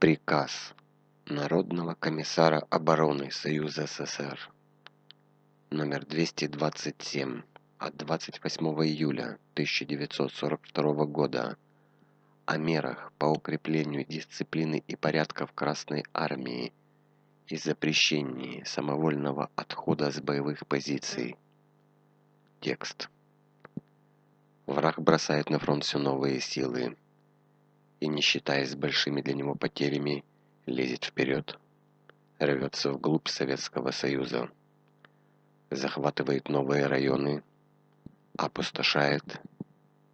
Приказ Народного комиссара обороны Союза СССР номер 227 от 28 июля 1942 года о мерах по укреплению дисциплины и порядка в Красной Армии и запрещении самовольного отхода с боевых позиций. Текст. Враг бросает на фронт все новые силы и, не считаясь с большими для него потерями, лезет вперед, рвется вглубь Советского Союза, захватывает новые районы, опустошает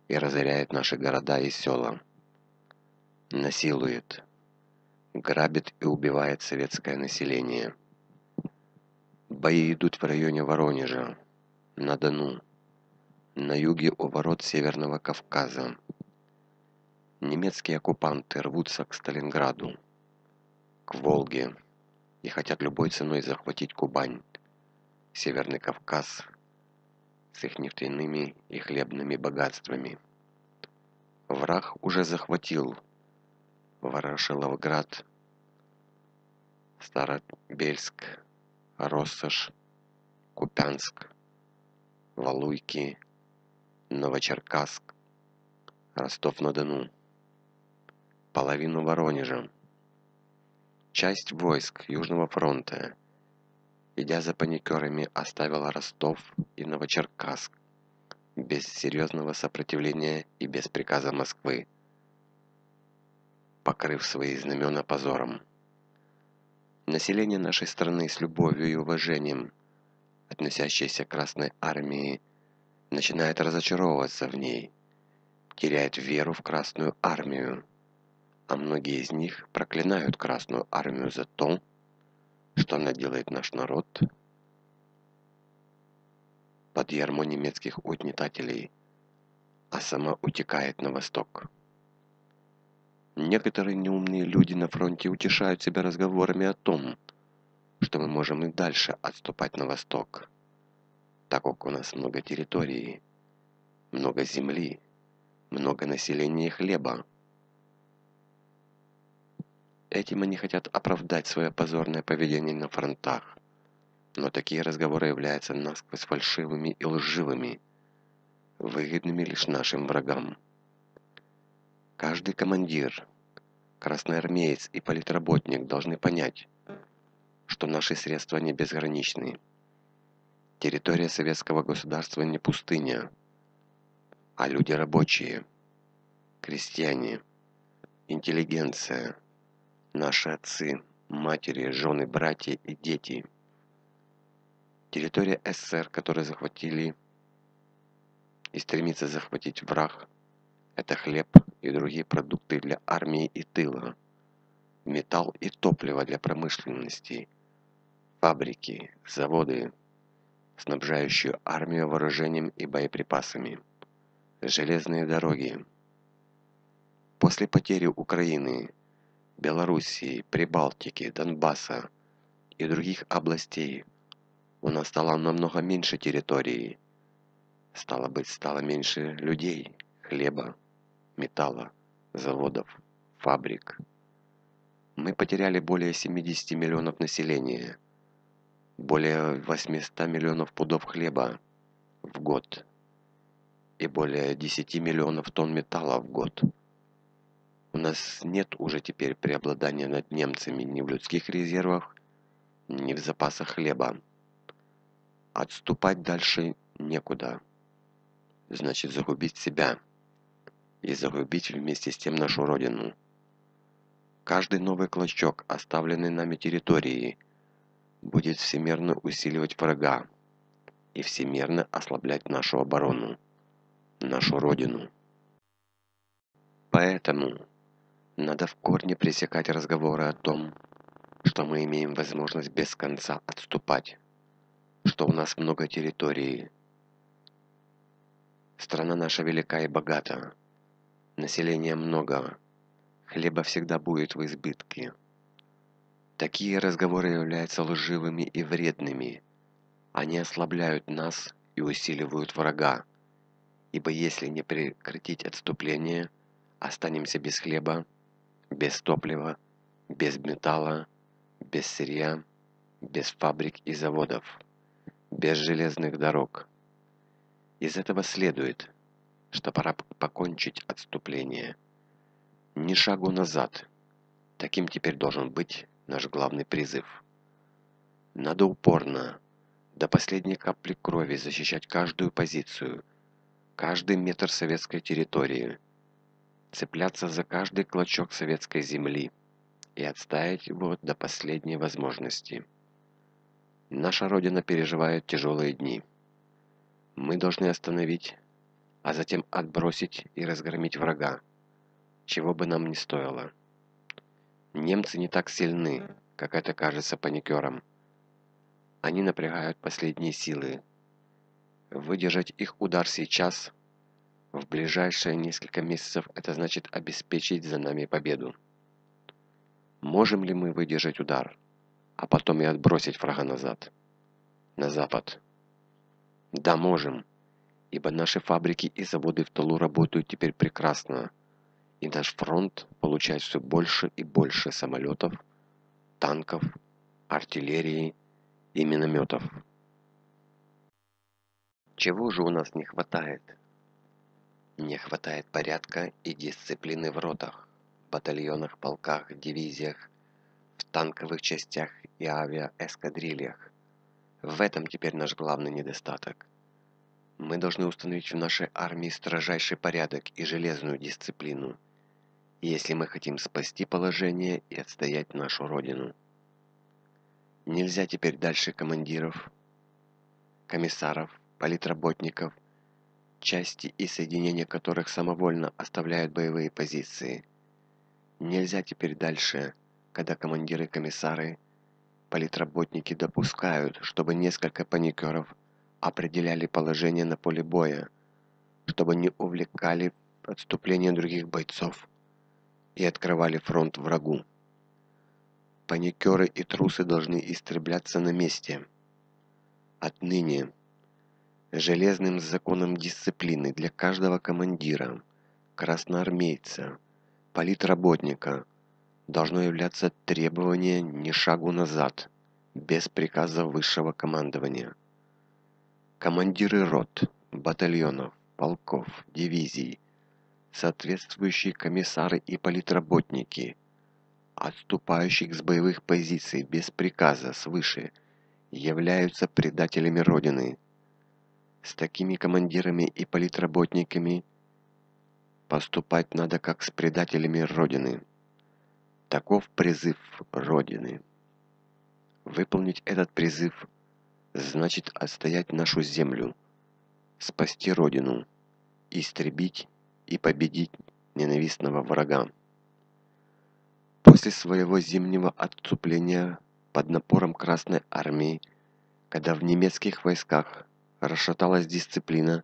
и разоряет наши города и села, насилует, грабит и убивает советское население. Бои идут в районе Воронежа, на Дону, на юге у ворот Северного Кавказа. Немецкие оккупанты рвутся к Сталинграду, к Волге и хотят любой ценой захватить Кубань, Северный Кавказ с их нефтяными и хлебными богатствами. Враг уже захватил Ворошиловград, Старобельск, Россош, Купянск, Валуйки, Новочеркасск, Ростов-на-Дону, половину Воронежа. Часть войск Южного фронта, идя за паникерами, оставила Ростов и Новочеркасск без серьезного сопротивления и без приказа Москвы, покрыв свои знамена позором. Население нашей страны, с любовью и уважением относящееся к Красной Армии, начинает разочаровываться в ней, теряет веру в Красную Армию, а многие из них проклинают Красную Армию за то, что она делает наш народ под ярмо немецких угнетателей, а сама утекает на восток. Некоторые неумные люди на фронте утешают себя разговорами о том, что мы можем и дальше отступать на восток, так как у нас много территории, много земли, много населения и хлеба. Этим они хотят оправдать свое позорное поведение на фронтах, но такие разговоры являются насквозь фальшивыми и лживыми, выгодными лишь нашим врагам. Каждый командир, красноармеец и политработник должны понять, что наши средства не безграничны. Территория советского государства не пустыня, а люди рабочие, крестьяне, интеллигенция, наши отцы, матери, жены, братья и дети. Территория СССР, которую захватили и стремится захватить враг, это хлеб и другие продукты для армии и тыла, металл и топливо для промышленности, фабрики, заводы, снабжающую армию вооружением и боеприпасами, железные дороги. После потери Украины, Белоруссии, Прибалтики, Донбасса и других областей у нас стало намного меньше территории. Стало быть, стало меньше людей, хлеба, металла, заводов, фабрик. Мы потеряли более 70 миллионов населения, более 800 миллионов пудов хлеба в год и более 10 миллионов тонн металла в год. У нас нет уже теперь преобладания над немцами ни в людских резервах, ни в запасах хлеба. Отступать дальше некуда. Значит, загубить себя и загубить вместе с тем нашу родину. Каждый новый клочок оставленной нами территории будет всемерно усиливать врага и всемерно ослаблять нашу оборону, нашу родину. Поэтому надо в корне пресекать разговоры о том, что мы имеем возможность без конца отступать, что у нас много территории. Страна наша велика и богата, населения много, хлеба всегда будет в избытке. Такие разговоры являются лживыми и вредными. Они ослабляют нас и усиливают врага, ибо если не прекратить отступление, останемся без хлеба, без топлива без металла, без сырья, без фабрик и заводов, без железных дорог. Из этого следует, что пора покончить отступление. Ни шагу назад. Таким теперь должен быть наш главный призыв. Надо упорно, до последней капли крови защищать каждую позицию, каждый метр советской территории, цепляться за каждый клочок советской земли и отстаивать его до последней возможности. Наша Родина переживает тяжелые дни. Мы должны остановить, а затем отбросить и разгромить врага, чего бы нам ни стоило. Немцы не так сильны, как это кажется паникерам. Они напрягают последние силы. Выдержать их удар сейчас, в ближайшие несколько месяцев, это значит обеспечить за нами победу. Можем ли мы выдержать удар, а потом и отбросить врага назад, на запад? Да, можем, ибо наши фабрики и заводы в тылу работают теперь прекрасно, и наш фронт получает все больше и больше самолетов, танков, артиллерии и минометов. Чего же у нас не хватает? Не хватает порядка и дисциплины в ротах, батальонах, полках, дивизиях, в танковых частях и авиаэскадрильях. В этом теперь наш главный недостаток. Мы должны установить в нашей армии строжайший порядок и железную дисциплину, если мы хотим спасти положение и отстоять нашу Родину. Нельзя теперь дальше командиров, комиссаров, политработников, части и соединения которых самовольно оставляют боевые позиции. Нельзя теперь дальше, когда командиры, комиссары, политработники допускают, чтобы несколько паникеров определяли положение на поле боя, чтобы не увлекали отступление других бойцов и открывали фронт врагу. Паникеры и трусы должны истребляться на месте. Отныне железным законом дисциплины для каждого командира, красноармейца, политработника должно являться требование ни шагу назад, без приказа высшего командования. Командиры рот, батальонов, полков, дивизий, соответствующие комиссары и политработники, отступающих с боевых позиций без приказа свыше, являются предателями Родины. С такими командирами и политработниками поступать надо как с предателями Родины. Таков призыв Родины. Выполнить этот призыв значит отстоять нашу землю, спасти Родину, истребить и победить ненавистного врага. После своего зимнего отступления под напором Красной Армии, когда в немецких войсках расшаталась дисциплина,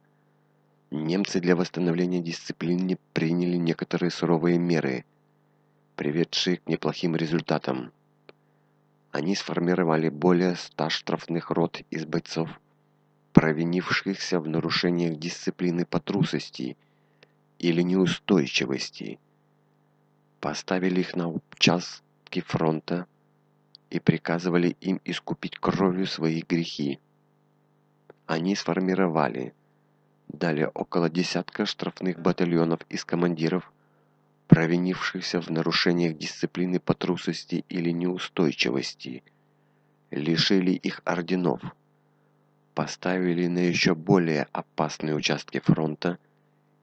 немцы для восстановления дисциплины приняли некоторые суровые меры, приведшие к неплохим результатам. Они сформировали более 100 штрафных рот из бойцов, провинившихся в нарушениях дисциплины по трусости или неустойчивости, поставили их на участки фронта и приказывали им искупить кровью свои грехи. Они сформировали далее около десятка штрафных батальонов из командиров, провинившихся в нарушениях дисциплины по трусости или неустойчивости, лишили их орденов, поставили на еще более опасные участки фронта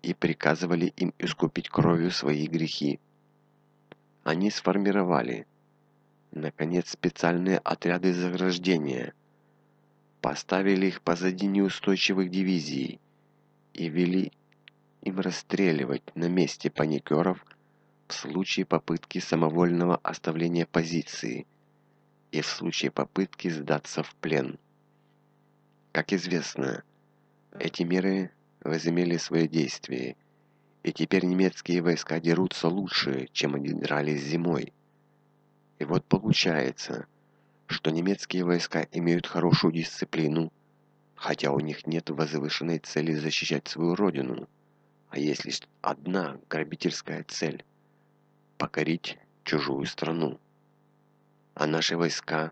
и приказывали им искупить кровью свои грехи. Они сформировали, наконец, специальные отряды заграждения, поставили их позади неустойчивых дивизий и вели им расстреливать на месте паникеров в случае попытки самовольного оставления позиции и в случае попытки сдаться в плен. Как известно, эти меры возымели свое действие, и теперь немецкие войска дерутся лучше, чем они дрались зимой. И вот получается, что немецкие войска имеют хорошую дисциплину, хотя у них нет возвышенной цели защищать свою родину, а есть лишь одна грабительская цель – покорить чужую страну. а наши войска,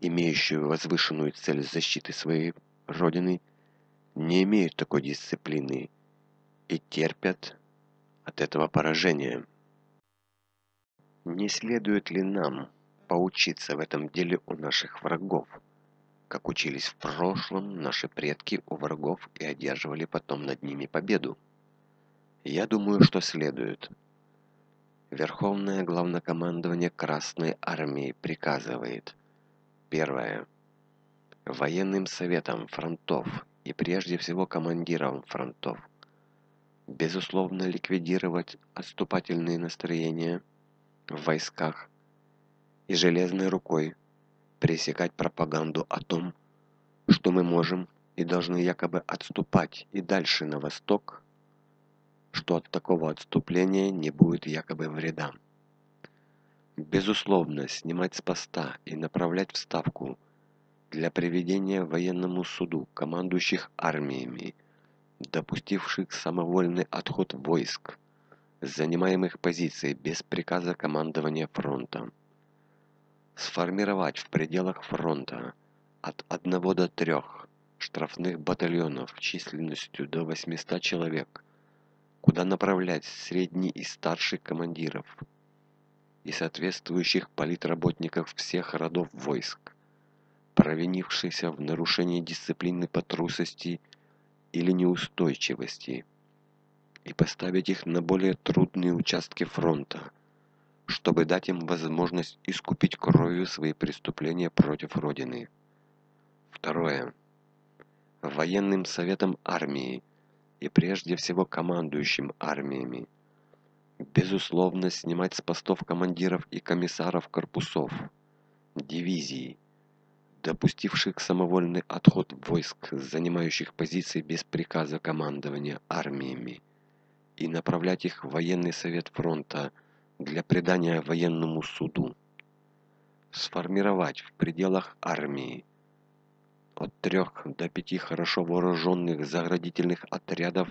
имеющие возвышенную цель защиты своей Родины, не имеют такой дисциплины и терпят от этого поражения. Не следует ли нам поучиться в этом деле у наших врагов, как учились в прошлом наши предки у врагов и одерживали потом над ними победу? Я думаю, что следует. Верховное Главнокомандование Красной Армии приказывает: первое. Военным советам фронтов и прежде всего командирам фронтов безусловно ликвидировать отступательные настроения в войсках и железной рукой пресекать пропаганду о том, что мы можем и должны якобы отступать и дальше на восток, что от такого отступления не будет якобы вреда. Безусловно, снимать с поста и направлять в Ставку для приведения военному суду командующих армиями, допустивших самовольный отход войск с занимаемых позиций без приказа командования фронта. Сформировать в пределах фронта от 1 до 3 штрафных батальонов численностью до 800 человек, куда направлять средний и старший командиров и соответствующих политработников всех родов войск, провинившихся в нарушении дисциплины по трусости или неустойчивости, и поставить их на более трудные участки фронта, чтобы дать им возможность искупить кровью свои преступления против Родины. Второе. Военным советам армии и прежде всего командующим армиями безусловно снимать с постов командиров и комиссаров корпусов, дивизий, допустивших самовольный отход войск, занимающих позиции без приказа командования армиями, и направлять их в военный совет фронта для предания военному суду. Сформировать в пределах армии от 3 до 5 хорошо вооруженных заградительных отрядов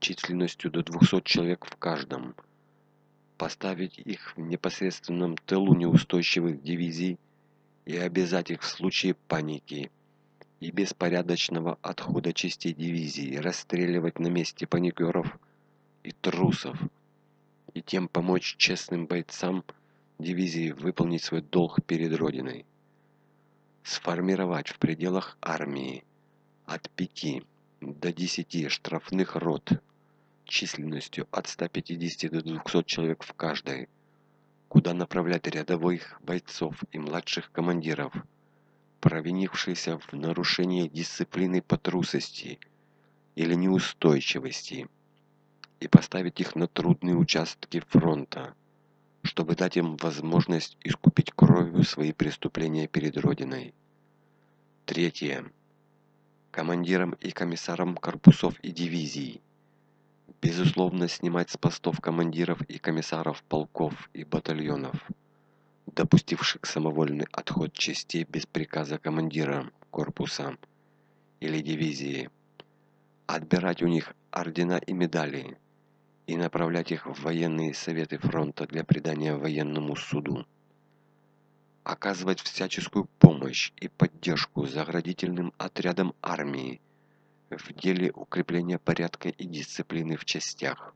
численностью до 200 человек в каждом, поставить их в непосредственном тылу неустойчивых дивизий и обязать их в случае паники и беспорядочного отхода частей дивизии расстреливать на месте паникеров и трусов, и тем помочь честным бойцам дивизии выполнить свой долг перед Родиной. Сформировать в пределах армии от 5 до 10 штрафных рот численностью от 150 до 200 человек в каждой, куда направлять рядовых бойцов и младших командиров, провинившихся в нарушении дисциплины по трусости или неустойчивости, и поставить их на трудные участки фронта, чтобы дать им возможность искупить кровью свои преступления перед Родиной. Третье. Командирам и комиссарам корпусов и дивизий безусловно снимать с постов командиров и комиссаров полков и батальонов, допустивших самовольный отход частей без приказа командира корпуса или дивизии, отбирать у них ордена и медали и направлять их в военные советы фронта для предания военному суду. Оказывать всяческую помощь и поддержку заградительным отрядам армии в деле укрепления порядка и дисциплины в частях.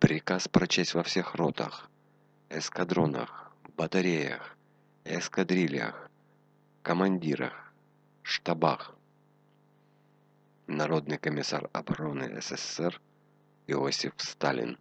Приказ прочесть во всех ротах, эскадронах, батареях, эскадрильях, командирах, штабах. Народный комиссар обороны СССР Иосиф Сталин.